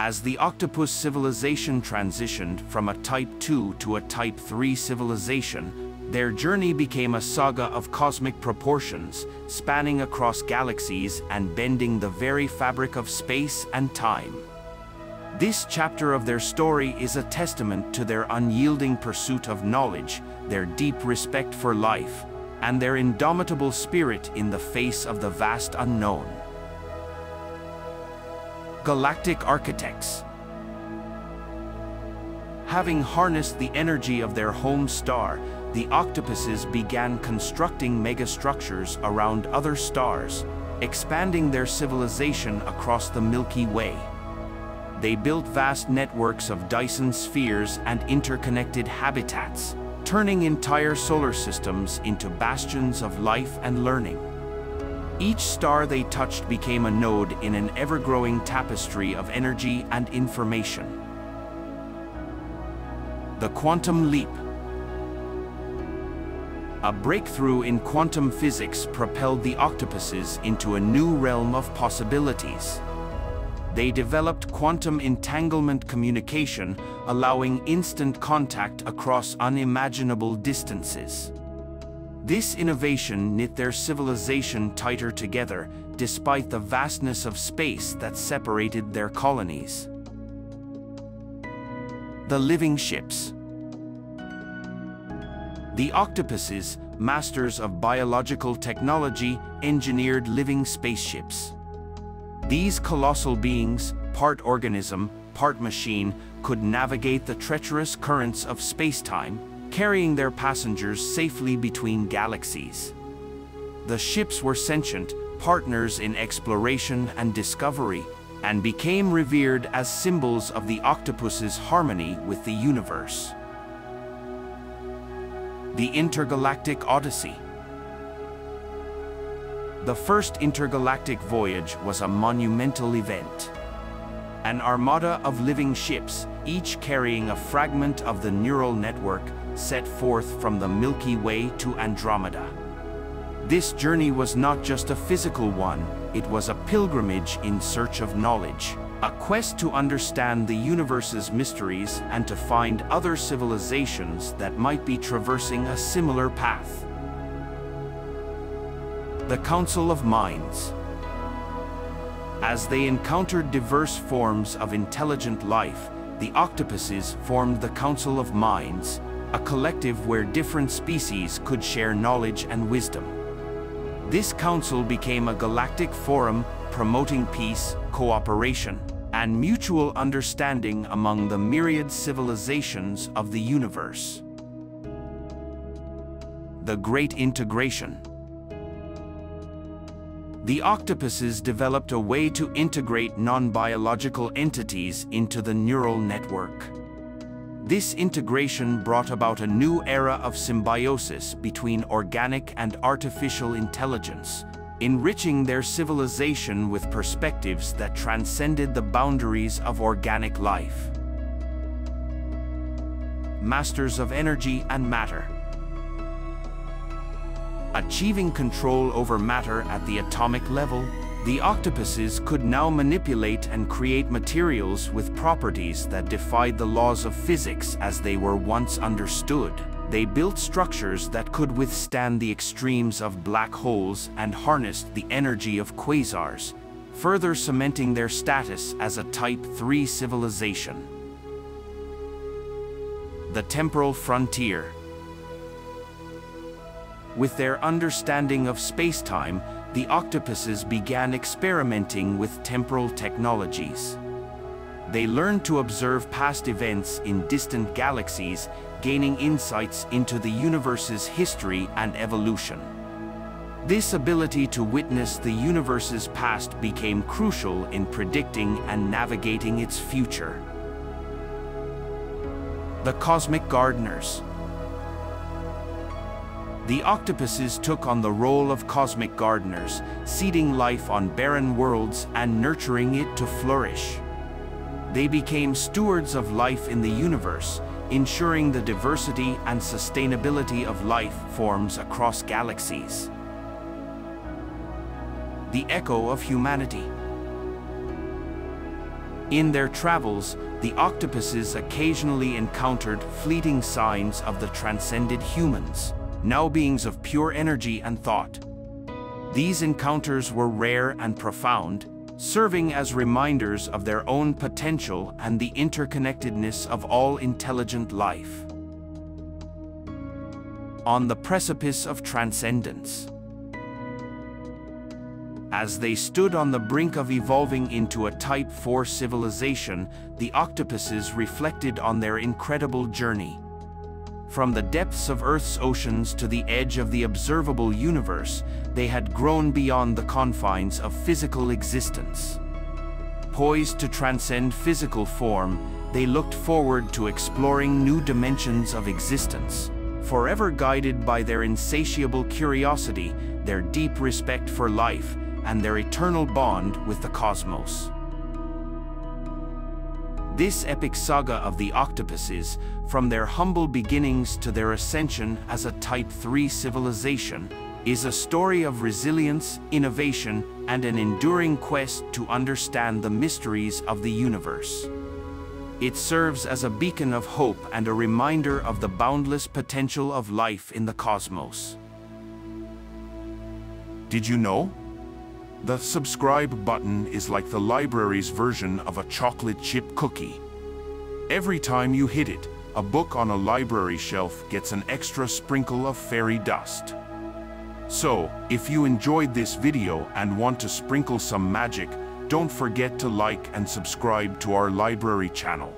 As the octopus civilization transitioned from a Type II to a Type III civilization, their journey became a saga of cosmic proportions, spanning across galaxies and bending the very fabric of space and time. This chapter of their story is a testament to their unyielding pursuit of knowledge, their deep respect for life, and their indomitable spirit in the face of the vast unknown. Galactic Architects. Having harnessed the energy of their home star, the octopuses began constructing megastructures around other stars, expanding their civilization across the Milky Way. They built vast networks of Dyson spheres and interconnected habitats, turning entire solar systems into bastions of life and learning. Each star they touched became a node in an ever-growing tapestry of energy and information. The Quantum Leap. A breakthrough in quantum physics propelled the octopuses into a new realm of possibilities. They developed quantum entanglement communication, allowing instant contact across unimaginable distances. This innovation knit their civilization tighter together, despite the vastness of space that separated their colonies. The Living Ships. The octopuses, masters of biological technology, engineered living spaceships. These colossal beings, part organism, part machine, could navigate the treacherous currents of space-time, carrying their passengers safely between galaxies. The ships were sentient, partners in exploration and discovery, and became revered as symbols of the octopus's harmony with the universe. The Intergalactic Odyssey. The first intergalactic voyage was a monumental event. An armada of living ships, each carrying a fragment of the neural network, set forth from the Milky Way to Andromeda. This journey was not just a physical one, it was a pilgrimage in search of knowledge, a quest to understand the universe's mysteries and to find other civilizations that might be traversing a similar path. The Council of Minds. As they encountered diverse forms of intelligent life, the octopuses formed the Council of Minds, a collective where different species could share knowledge and wisdom. This council became a galactic forum, promoting peace, cooperation, and mutual understanding among the myriad civilizations of the universe. The Great Integration. The octopuses developed a way to integrate non-biological entities into the neural network. This integration brought about a new era of symbiosis between organic and artificial intelligence, enriching their civilization with perspectives that transcended the boundaries of organic life. Masters of Energy and Matter. Achieving control over matter at the atomic level, the octopuses could now manipulate and create materials with properties that defied the laws of physics as they were once understood. They built structures that could withstand the extremes of black holes and harnessed the energy of quasars, further cementing their status as a Type III civilization. The Temporal Frontier. With their understanding of space-time, the octopuses began experimenting with temporal technologies. They learned to observe past events in distant galaxies, gaining insights into the universe's history and evolution. This ability to witness the universe's past became crucial in predicting and navigating its future. The Cosmic Gardeners. The octopuses took on the role of cosmic gardeners, seeding life on barren worlds and nurturing it to flourish. They became stewards of life in the universe, ensuring the diversity and sustainability of life forms across galaxies. The Echo of Humanity. In their travels, the octopuses occasionally encountered fleeting signs of the transcended humans, now beings of pure energy and thought. These encounters were rare and profound, serving as reminders of their own potential and the interconnectedness of all intelligent life. On the precipice of transcendence. As they stood on the brink of evolving into a Type 4 civilization, the octopuses reflected on their incredible journey. From the depths of Earth's oceans to the edge of the observable universe, they had grown beyond the confines of physical existence. Poised to transcend physical form, they looked forward to exploring new dimensions of existence. Forever guided by their insatiable curiosity, their deep respect for life, and their eternal bond with the cosmos. This epic saga of the octopuses, from their humble beginnings to their ascension as a Type 3 civilization, is a story of resilience, innovation, and an enduring quest to understand the mysteries of the universe. It serves as a beacon of hope and a reminder of the boundless potential of life in the cosmos. Did you know? The subscribe button is like the library's version of a chocolate chip cookie. Every time you hit it, a book on a library shelf gets an extra sprinkle of fairy dust. So, if you enjoyed this video and want to sprinkle some magic, don't forget to like and subscribe to our library channel.